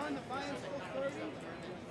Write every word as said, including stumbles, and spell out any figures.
On the final thirty.